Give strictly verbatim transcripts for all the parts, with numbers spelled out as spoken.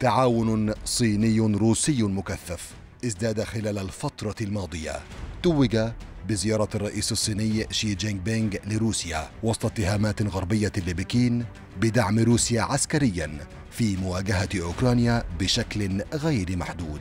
تعاون صيني روسي مكثف ازداد خلال الفترة الماضية، توج بزيارة الرئيس الصيني شي جينغ بينغ لروسيا وسط اتهامات غربية لبكين بدعم روسيا عسكريا في مواجهة أوكرانيا بشكل غير محدود.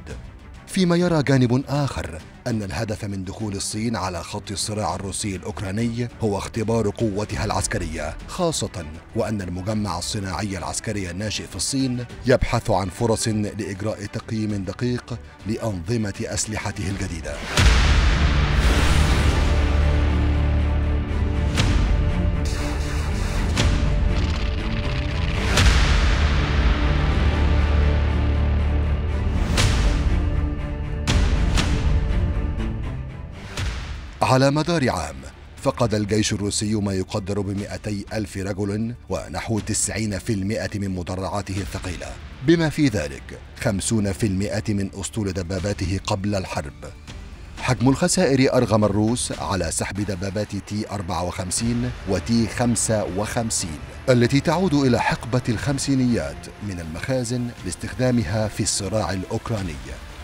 فيما يرى جانب آخر أن الهدف من دخول الصين على خط الصراع الروسي الأوكراني هو اختبار قوتها العسكرية، خاصة وأن المجمع الصناعي العسكري الناشئ في الصين يبحث عن فرص لإجراء تقييم دقيق لأنظمة أسلحته الجديدة. على مدار عام فقد الجيش الروسي ما يقدر بمئتي ألف رجل ونحو تسعين بالمئة من مدرعاته الثقيلة، بما في ذلك خمسين بالمئة من أسطول دباباته قبل الحرب. حجم الخسائر أرغم الروس على سحب دبابات تي أربعة وخمسين وتي خمسة وخمسين التي تعود إلى حقبة الخمسينيات من المخازن لاستخدامها في الصراع الأوكراني،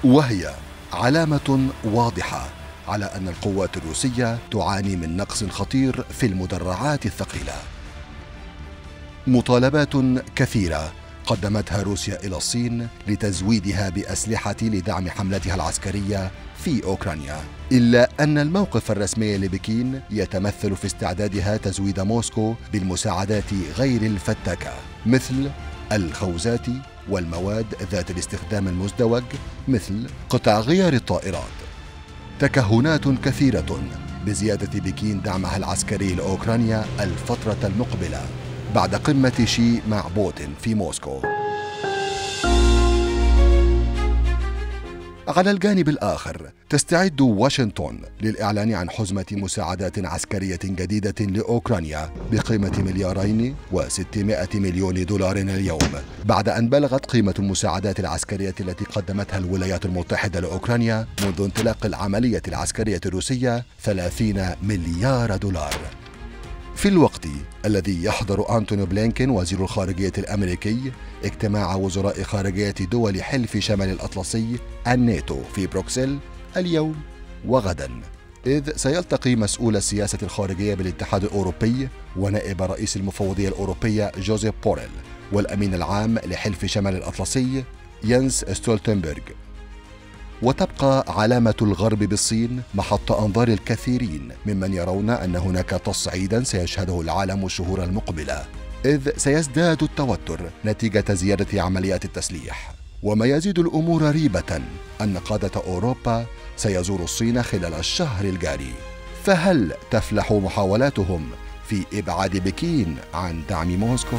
وهي علامة واضحة على أن القوات الروسية تعاني من نقص خطير في المدرعات الثقيلة. مطالبات كثيرة قدمتها روسيا إلى الصين لتزويدها بأسلحة لدعم حملتها العسكرية في أوكرانيا، إلا أن الموقف الرسمي لبكين يتمثل في استعدادها تزويد موسكو بالمساعدات غير الفتاكة مثل الخوذات والمواد ذات الاستخدام المزدوج مثل قطع غيار الطائرات. تكهنات كثيرة بزيادة بكين دعمها العسكري لأوكرانيا الفترة المقبلة بعد قمة شي مع بوتين في موسكو. على الجانب الآخر تستعد واشنطن للإعلان عن حزمة مساعدات عسكرية جديدة لأوكرانيا بقيمة مليارين وستمائة مليون دولار اليوم، بعد أن بلغت قيمة المساعدات العسكرية التي قدمتها الولايات المتحدة لأوكرانيا منذ انطلاق العملية العسكرية الروسية ثلاثين مليار دولار. في الوقت الذي يحضر أنتونيو بلينكن وزير الخارجية الأمريكي اجتماع وزراء خارجية دول حلف شمال الأطلسي الناتو في بروكسل اليوم وغدا، إذ سيلتقي مسؤول السياسة الخارجية بالاتحاد الأوروبي ونائب رئيس المفوضية الأوروبية جوزيب بوريل والأمين العام لحلف شمال الأطلسي ينس ستولتنبرغ. وتبقى علامة الغرب بالصين محط أنظار الكثيرين ممن يرون أن هناك تصعيدا سيشهده العالم الشهور المقبلة، إذ سيزداد التوتر نتيجة زيادة عمليات التسليح. وما يزيد الأمور ريبة أن قادة أوروبا سيزور الصين خلال الشهر الجاري، فهل تفلح محاولاتهم في إبعاد بكين عن دعم موسكو؟